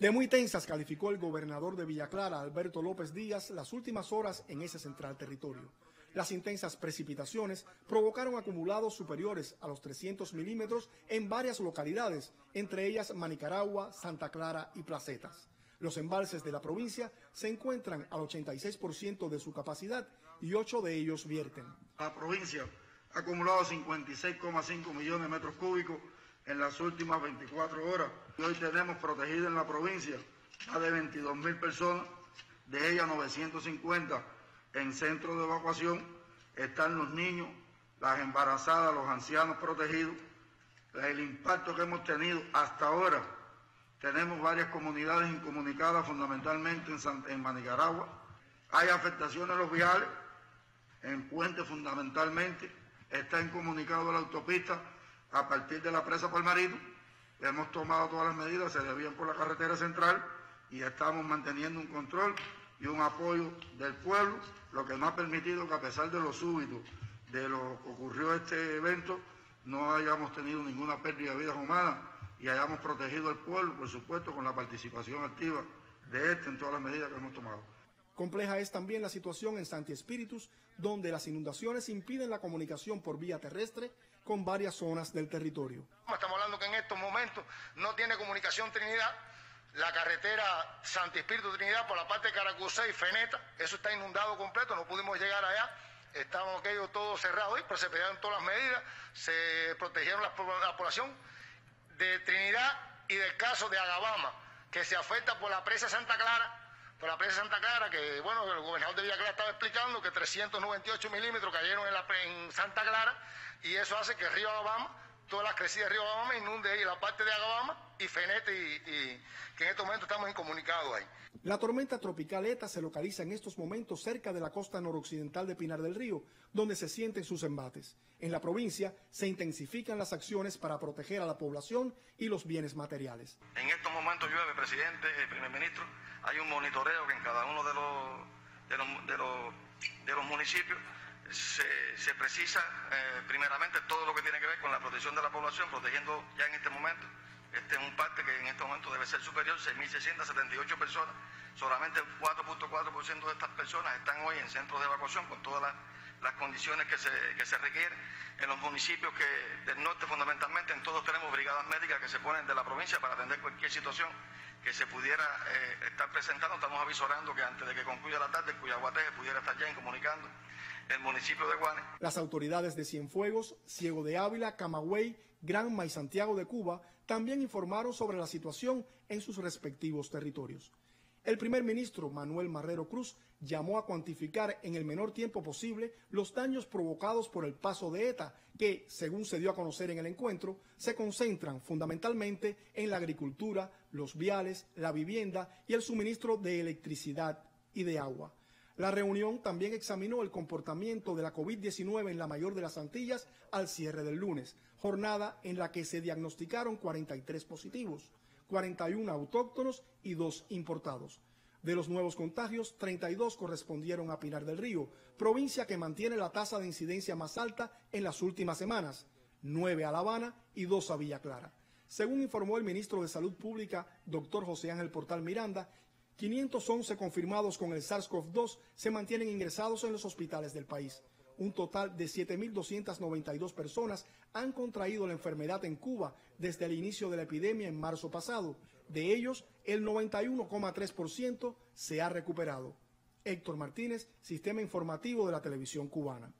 De muy tensas calificó el gobernador de Villa Clara, Alberto López Díaz, las últimas horas en ese central territorio. Las intensas precipitaciones provocaron acumulados superiores a los 300 milímetros en varias localidades, entre ellas Manicaragua, Santa Clara y Placetas. Los embalses de la provincia se encuentran al 86% de su capacidad y 8 de ellos vierten. La provincia ha acumulado 56,5 millones de metros cúbicos en las últimas 24 horas. Hoy tenemos protegida en la provincia más de 22.000 personas, de ellas 950 en centros de evacuación. Están los niños, las embarazadas, los ancianos protegidos. El impacto que hemos tenido hasta ahora, tenemos varias comunidades incomunicadas, fundamentalmente en Manicaragua. Hay afectaciones en los viales, en puentes fundamentalmente. Está incomunicado la autopista a partir de la presa Palmarito. Hemos tomado todas las medidas, se desvían por la carretera central y estamos manteniendo un control y un apoyo del pueblo, lo que nos ha permitido que a pesar de lo súbito, de lo que ocurrió este evento, no hayamos tenido ninguna pérdida de vidas humanas y hayamos protegido al pueblo, por supuesto, con la participación activa de en todas las medidas que hemos tomado. Compleja es también la situación en Sancti Spíritus, donde las inundaciones impiden la comunicación por vía terrestre con varias zonas del territorio. Estamos hablando que en estos momentos no tiene comunicación Trinidad, la carretera Sancti Spíritus Trinidad por la parte de Caracuzé y Feneta, eso está inundado completo, no pudimos llegar allá, estaban aquellos todos cerrados, pero se pidieron todas las medidas, se protegieron la población de Trinidad y del caso de Agabama, que se afecta por la presa Santa Clara, que bueno, el gobernador de Villa Clara estaba explicando que 398 milímetros cayeron en Santa Clara y eso hace que el río Agabama, todas las crecidas del río Agabama inunde ahí la parte de Agabama y Fenete y que en estos momentos estamos incomunicados ahí. La tormenta tropical ETA se localiza en estos momentos cerca de la costa noroccidental de Pinar del Río, donde se sienten sus embates. En la provincia se intensifican las acciones para proteger a la población y los bienes materiales. En estos momentos llueve, presidente, primer ministro, hay un monitoreo que en cada uno de los municipios se precisa primeramente todo lo que tiene que ver con la protección de la población, protegiendo ya en este momento. Este es un parte que en este momento debe ser superior, 6.678 personas. Solamente el 4.4% de estas personas están hoy en centros de evacuación con todas las condiciones que se requieren. En los municipios del norte, fundamentalmente, en todos tenemos brigadas médicas que se ponen de la provincia para atender cualquier situación que se pudiera estar presentando. Estamos avisorando que antes de que concluya la tarde, el Cuyaguateje pudiera estar ya incomunicando el municipio de Guane. Las autoridades de Cienfuegos, Ciego de Ávila, Camagüey, Granma y Santiago de Cuba también informaron sobre la situación en sus respectivos territorios. El primer ministro Manuel Marrero Cruz llamó a cuantificar en el menor tiempo posible los daños provocados por el paso de ETA, que, según se dio a conocer en el encuentro, se concentran fundamentalmente en la agricultura, los viales, la vivienda y el suministro de electricidad y de agua. La reunión también examinó el comportamiento de la COVID-19 en la mayor de las Antillas al cierre del lunes, jornada en la que se diagnosticaron 43 positivos, 41 autóctonos y 2 importados. De los nuevos contagios, 32 correspondieron a Pinar del Río, provincia que mantiene la tasa de incidencia más alta en las últimas semanas, 9 a La Habana y 2 a Villa Clara. Según informó el ministro de Salud Pública, doctor José Ángel Portal Miranda, 511 confirmados con el SARS-CoV-2 se mantienen ingresados en los hospitales del país. Un total de 7.292 personas han contraído la enfermedad en Cuba desde el inicio de la epidemia en marzo pasado. De ellos, el 91,3% se ha recuperado. Héctor Martínez, Sistema Informativo de la Televisión Cubana.